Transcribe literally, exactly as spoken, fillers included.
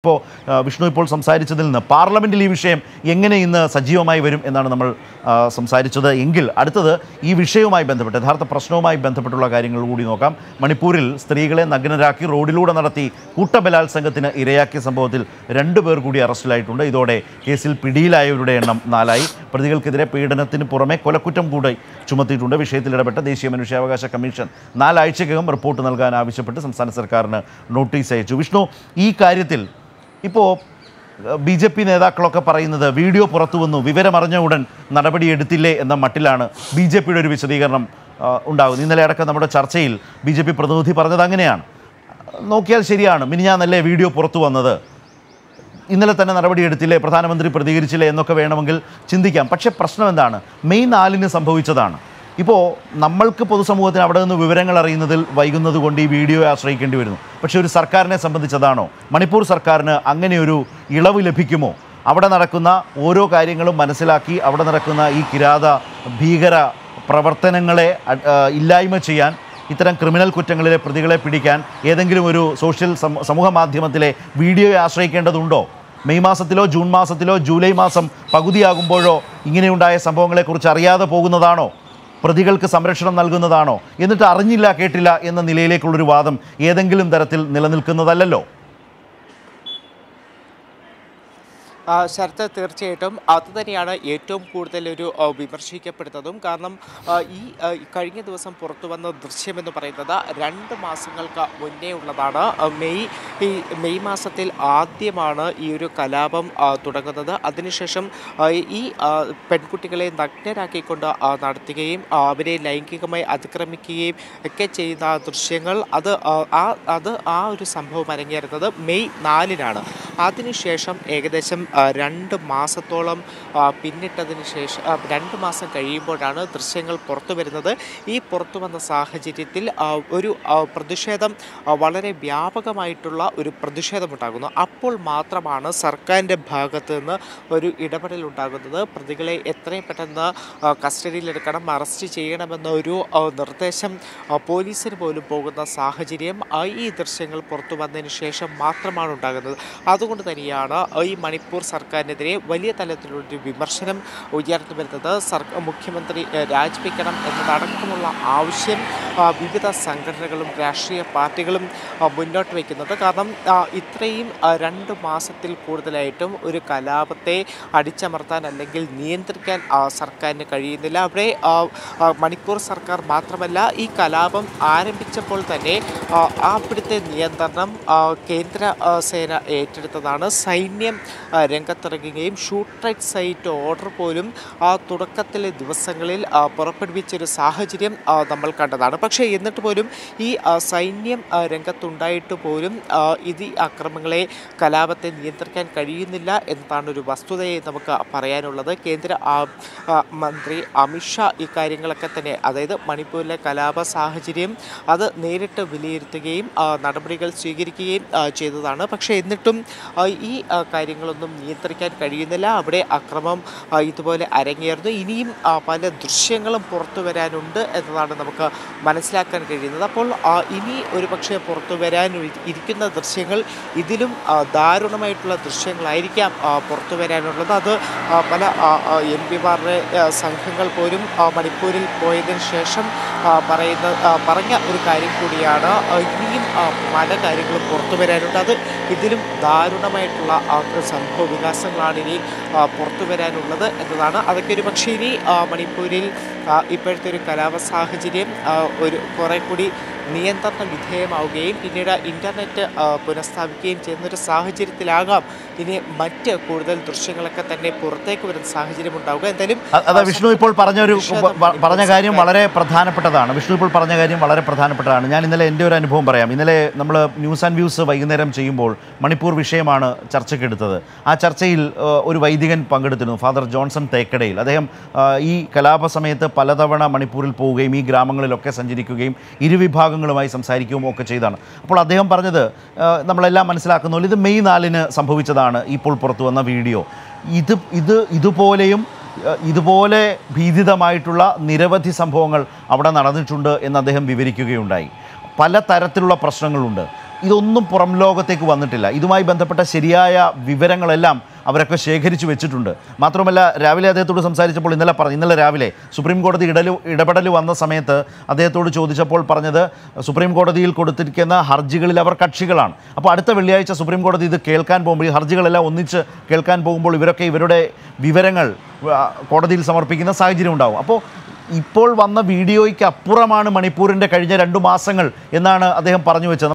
Po Vishnu Paul some side each other in the Parliament Livisham, Yangene in the Sajio my Verum and number uh some side each other Ingil. Adata E Vishayo my Bentapet Hartha Prasno my Bentapatula Giring Ludinokam, Manipuril, Strigal and Naganaki, Rodiluda Narati, Kutta Belal Sangatina Iriaki Sambotil, Renduber Gudi Arslai Tunda Idode, Kesil Pidila Uday Nalai, Particle Kedre Pedanatin Purame, Kolakutum Gudai, Chumati Tunda Vishay Labata, the Shim and Shavasha Commission, Nala Chekam report on Algana Vishapatis and Sanasar Karna notice Vishnu E Karitil. Ipo B J P Neda Clocka Parina, the video Poratuno, Vivera Marana Udan, Narabadi Editile, and the Matilana, B J P Rivisaganam Unda, in the Laraka Namada Churchill, B J P Praduti Paradanganian. No Kel Sirian, Miniana Le video Portu another. In the Latin Narabadi Editile, Pratanamandri Pradigil, and Nokavanamangil, Chindikam, Pacha Prasnavandana, main Alin Sampovichan. Ipo Namalka Posamu Abadan, Viverangal in the Vaiguna, the Gondi video as Ray can do. But she is Sarkarne Sampadichadano, Manipur Sarkarna, Anganuru, Yelavile Pikimo, Avadanarakuna, Oro Kairingal, Manasilaki, Avadanarakuna, Ikirada, Bigara, Pravartanangale, Ilaima Chian, Iteran criminal Kutangle, particular Pidikan, Edanguru, social Samuha Madhimatile, video as Ray can do. May Masatilo, June Masatilo, July Masam, Pagudi Agumboro, Ingenunda, Sampongla Kurcharia, the Pogunadano. Pradigal Samresham Nalgunadano, in the Taranila Ketila, in the Nilele Kulrivadam, Yedangilim Daratil, Nilanil Kunadalello. Sartha Terchetum, Athaniana, Yetum Kurtelu, or Bibershika Pretadum, Karnam, E. Karinga was some Portuana, Drishem and the Paretada, random Masangalka, Wende Ladana, May May Masatil, Adimana, Euro Kalabam, Tudakada, Administration, E. Pencuticale, Nakterakikunda, Nartigame, Abide Lankikama, Adkramiki, Ketcheda, Drishangal, other other are to somehow Maranga, May Nalinana, Administration, Egadesham. Rand Masatolam Pinitadinish Rand Masa Karibo Dana Trisangle Porto Veranother E Porto and the Sahajil Uru Pradeshadam Valere Biapaka Maitula Uru Pradesha Mutaguna Apple Matra Mana Sarka and Bhagatana Uru Idapatel Utagana particularly Etre Patana custody Lerkana Marasti Chayana Manuru Nartesham Police Polipogana Sahajirium I either single Porto Bandanisham Matra Manutagana Adugana I Manipur Sarkar Nedre, Valia Talatul to be Marsham, Uyartu Belta, Sark Mukimantri Raj Pikanam, and the Tarakamula Aushim, Vivita Sankaragulum, Rashia Particulum, Window Wake another Kadam, Itraim, a random Masatil Kurdalatum, Urikalapate, Adicha Martan and Legil Nientrikan, Sarkar Nakari, the Labre, Manipur Sarkar Matramala, E. Kalabam, Aram Pichapoltane, Aprite Niantanam, Kendra Sena Etritana, Sainium. Renkataragame, shoot right side to order polum, a Turakatele Divasangalil, a Purpet which is Sahajim, a Damalkatana Paksha in the Topodium, E. Sainium, a Renkatundai to Podium, Idi Akramangle, Kalabatan, Yenterkan, Kadinilla, Entano Bastu, Namaka, Parayanola, Kendra, Mandri, Amisha, Ikaringa Katane, Ada, Manipula, Kalaba, Sahajim, other narrative Villir the game, Natabrigal Sigirki, Chedana Paksha in the Tum, I. കാര്യങ്ങളും നിയന്ത്രിക്കാൻ കഴിയുന്നില്ല അവിടെ അക്രമം ഇതുപോലെ അരങ്ങേറുന്നു ഇനിയും പല ദൃശ്യങ്ങളും പുറത്തു വരാനുണ്ട് എന്നതാണ് നമുക്ക് മനസ്സിലാക്കാൻ കഴിയുന്നത് അപ്പോൾ ഇനി ഒരുപക്ഷേ പുറത്തു വരാൻ ഇരിക്കുന്ന ദൃശ്യങ്ങൾ ഇതിലും ദാരുണമായിട്ടുള്ള ദൃശ്യങ്ങളായിരിക്കാം പുറത്തു വരാനുള്ളത് അത് പല എംപിമാരുടെ സംഘങ്ങൾ പോലും മണിപ്പൂരിൽ പോയതിനു ശേഷം പറയുന്ന പറഞ്ഞ ഒരു കാര്യം കൂടിയാണ് ഇനിയും പല കാര്യങ്ങളും പുറത്തു വരാനുണ്ട് അത് ഇതിലും ദാരുണമായിട്ടുള്ള Sampo Vigasan Ladini, Porto Verano, Atlana, Avakiri Bakshini, Manipuril, Iperturi Kalava Sahajidim, Korakudi, Niantana with him, our game, in an internet Punastab game, General Sahajir Tilagam, in a Matia Kurdal, Drushangalakatane, Portek, and Sahajir Mutaga, and then other Vishnu Paul Paranagari, Malare, Pratana Patana, Vishnu Paul Paranagari, Malare Pratana Patana, in the Endure and Bombaram, in the number of news and views of Vaganam Chimbol, Manipur Vishamana, Churchill. ആ ചർച്ചയിൽ ഒരു വൈദികൻ പങ്കെടുത്തിരുന്നു father Johnson തേക്കടയിൽ അദ്ദേഹം ഈ കലാപസമയത്ത് പലതവണ മണിപ്പൂരിൽ പോവുകയും ഈ ഗ്രാമങ്ങളിലൊക്കെ സഞ്ചരിക്കുകയും ഇരുവിഭാഗങ്ങളുമായി സംസാരിക്കുകയും ഒക്കെ ചെയ്താണ് അപ്പോൾ അദ്ദേഹം പറഞ്ഞത് നമ്മളെല്ലാം മനസ്സിലാക്കുന്ന പോലെ ഇത് മെയ് നാലിന് സംഭവിച്ചതാണ് ഇപ്പോൾ പുറത്തു വന്ന വീഡിയോ ഇത് ഇത് ഇതുപോലെയും ഇതുപോലെ ഭീതിതമായിട്ടുള്ള നിരവധി സംഭവങ്ങൾ അവിടെ നടന്നിട്ടുണ്ട് എന്ന് അദ്ദേഹം വിവരിക്കുകയുണ്ടായി പല തരത്തിലുള്ള പ്രശ്നങ്ങളുണ്ട് ഇതൊന്നും പുറം ലോകത്തേക്ക് വന്നിട്ടില്ല. ഇതുമായി ബന്ധപ്പെട്ട ശരിയായ വിവരങ്ങളെല്ലാം അവരൊക്കെ ശേഖരിച്ചു വെച്ചിട്ടുണ്ട്. മാത്രമല്ല രാവിലെ അദ്ദേഹത്തോട് സംസാരിച്ചപ്പോൾ ഇന്നലെ പറഞ്ഞു ഇന്നലെ രാവിലെ സുപ്രീം കോടതി ഇടലു ഇടപെടൽ വന്ന സമയത്ത് അദ്ദേഹത്തോട് ചോദിച്ചപ്പോൾ പറഞ്ഞത് സുപ്രീം കോടതിയിൽ കൊടുത്തിരിക്കുന്ന ഹർജികളിൽ അവർ കക്ഷികളാണ്. അപ്പോൾ അടുത്ത വെള്ളിയാഴ്ച സുപ്രീം കോടതി ഇത് കേൾക്കാൻ പോകുമ്പോൾ ഈ ഹർജികളെല്ലാം ഒന്നിച്ച് കേൾക്കാൻ പോകുമ്പോൾ ഇവരൊക്കെ ഇവരുടെ വിവരങ്ങൾ കോടതിയിൽ സമർപ്പിക്കുന്ന സാഹചര്യം ഉണ്ടാകും. അപ്പോൾ ഇപ്പോൾ വന്ന വീഡിയോയ്ക്ക് അപ്പുറമാണ് മണിപ്പൂരിൻ്റെ കഴിഞ്ഞ രണ്ടു മാസങ്ങൾ എന്നാണ് അദ്ദേഹം പറഞ്ഞു വെച്ചത്.